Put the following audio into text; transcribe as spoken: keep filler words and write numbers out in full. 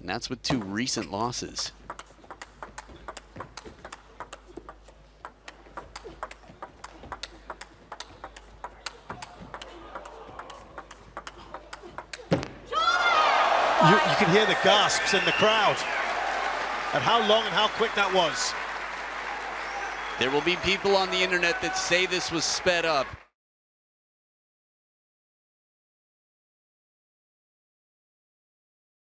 And that's with two recent losses. You, you can hear the gasps in the crowd at how long and how quick that was. There will be people on the internet that say this was sped up.